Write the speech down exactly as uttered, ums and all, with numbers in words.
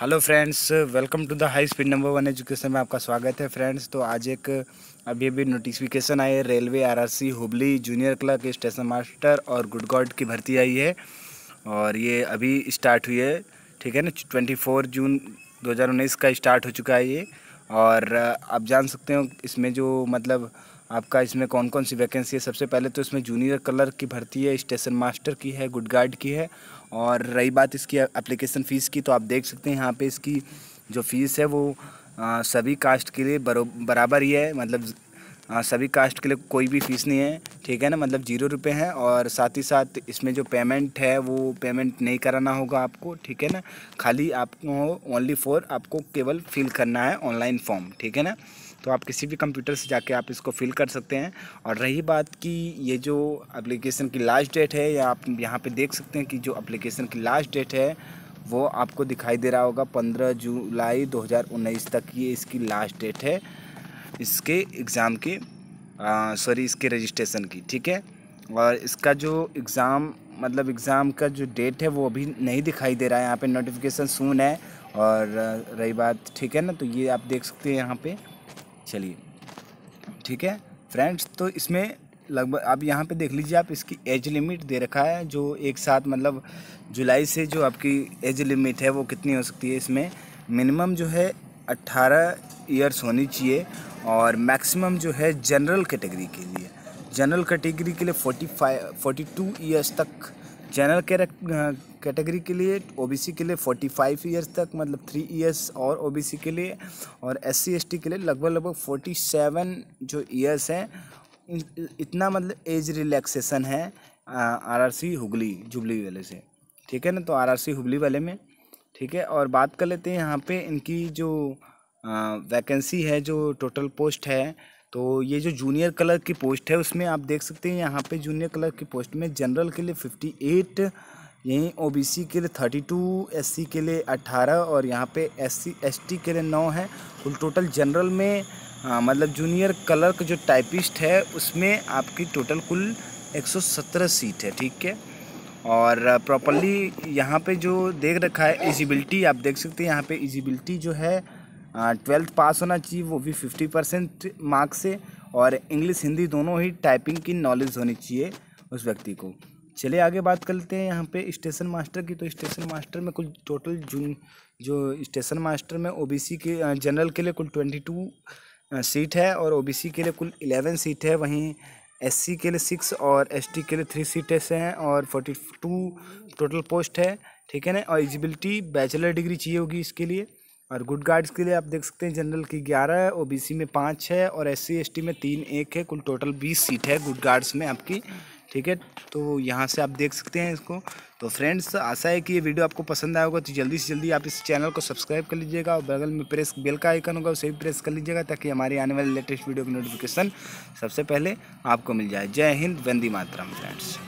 Hello friends, welcome to the high speed number one education में आपका स्वागत है। फ्रेंड्स, तो आज एक अभी अभी नोटिफिकेशन आई है, railway RRC Hubli junior clerk station master और गुड गार्ड की भर्ती आई है और ये अभी स्टार्ट हुई है। ठीक है ना, चौबीस जून दो हज़ार उन्नीस का स्टार्ट हो चुका है ये। और आप जान सकते हो इसमें जो मतलब आपका इसमें कौन कौन सी वैकेंसी है। सबसे पहले तो इसमें जूनियर क्लर्क की भर्ती है, स्टेशन मास्टर की है, गुड गार्ड की है। और रही बात इसकी एप्लीकेशन फ़ीस की, तो आप देख सकते हैं यहाँ पे इसकी जो फ़ीस है वो आ, सभी कास्ट के लिए बराबर ही है। मतलब आ, सभी कास्ट के लिए कोई भी फ़ीस नहीं है। ठीक है ना, मतलब जीरो रुपये हैं। और साथ ही साथ इसमें जो पेमेंट है वो पेमेंट नहीं कराना होगा आपको। ठीक है ना, खाली आपको ओनली फॉर आपको केवल फिल करना है ऑनलाइन फॉर्म। ठीक है ना, तो आप किसी भी कंप्यूटर से जाके आप इसको फिल कर सकते हैं। और रही बात कि ये जो एप्लीकेशन की लास्ट डेट है, या आप यहाँ पे देख सकते हैं कि जो एप्लीकेशन की लास्ट डेट है वो आपको दिखाई दे रहा होगा पंद्रह जुलाई दो हज़ार उन्नीस तक ये इसकी लास्ट डेट है इसके एग्ज़ाम के, सॉरी इसके रजिस्ट्रेशन की। ठीक है, और इसका जो एग्ज़ाम मतलब एग्ज़ाम का जो डेट है वो अभी नहीं दिखाई दे रहा है यहाँ पर, नोटिफिकेशन सून है। और रही बात, ठीक है ना, तो ये आप देख सकते हैं यहाँ पर। चलिए, ठीक है फ्रेंड्स, तो इसमें लगभग आप यहाँ पे देख लीजिए, आप इसकी एज लिमिट दे रखा है जो एक साथ मतलब जुलाई से जो आपकी एज लिमिट है वो कितनी हो सकती है। इसमें मिनिमम जो है अट्ठारह ईयर्स होनी चाहिए और मैक्सिमम जो है जनरल कैटेगरी के लिए जनरल कैटेगरी के लिए forty five forty two years तक, जनरल कैटेगरी के लिए, ओबीसी के लिए पैंतालीस ईयर्स तक, मतलब थ्री ईयर्स और ओबीसी के लिए, और एससी एसटी के लिए लगभग लगभग सैंतालीस जो ईयर्स हैं। इतना मतलब एज रिलैक्सेशन है आरआरसी हुबली जुबली वाले से। ठीक है ना, तो आरआरसी हुबली वाले में। ठीक है, और बात कर लेते हैं यहाँ पे इनकी जो वैकेंसी है, जो टोटल पोस्ट है। तो ये जो जूनियर क्लर्क की पोस्ट है उसमें आप देख सकते हैं यहाँ पे जूनियर क्लर्क की पोस्ट में जनरल के लिए अट्ठावन, यहीं ओबीसी के लिए बत्तीस, एससी के लिए अट्ठारह और यहाँ पे एससी एसटी के लिए नौ है। तो टोटल जनरल में आ, मतलब जूनियर क्लर्क जो टाइपिस्ट है उसमें आपकी टोटल कुल एक सौ सत्रह सीट है। ठीक है, और प्रॉपर्ली यहाँ पे जो देख रखा है एलिजिबिलिटी, आप देख सकते हैं यहाँ पर एलिजिबिलिटी जो है ट्वेल्थ पास होना चाहिए, वो भी फिफ्टी परसेंट मार्क्स से, और इंग्लिश हिंदी दोनों ही टाइपिंग की नॉलेज होनी चाहिए उस व्यक्ति को। चलिए आगे बात कर लेते हैं यहाँ पे स्टेशन मास्टर की। तो स्टेशन मास्टर में कुल टोटल जून जो स्टेशन मास्टर में ओबीसी के जनरल के लिए कुल बाईस सीट है और ओबीसी के लिए कुल ग्यारह सीट है, वहीं एससी के लिए सिक्स और एसटी के लिए थ्री सीटें हैं और फोर्टी टू टोटल पोस्ट है। ठीक है ना, और एलिजिबिलिटी बैचलर डिग्री चाहिए होगी इसके लिए। और गुड गार्ड्स के लिए आप देख सकते हैं जनरल की ग्यारह, ओबीसी में पाँच है और एससी एसटी में तीन एक है, कुल टोटल बीस सीट है गुड गार्ड्स में आपकी। ठीक है, तो यहाँ से आप देख सकते हैं इसको। तो फ्रेंड्स, आशा है कि ये वीडियो आपको पसंद आया होगा, तो जल्दी से जल्दी आप इस चैनल को सब्सक्राइब कर लीजिएगा और बगल में प्रेस बेल का आइकन होगा उसे भी प्रेस कर लीजिएगा ताकि हमारी आने वाली लेटेस्ट वीडियो की नोटिफिकेशन सबसे पहले आपको मिल जाए। जय हिंद, वंदे मातरम फ्रेंड्स।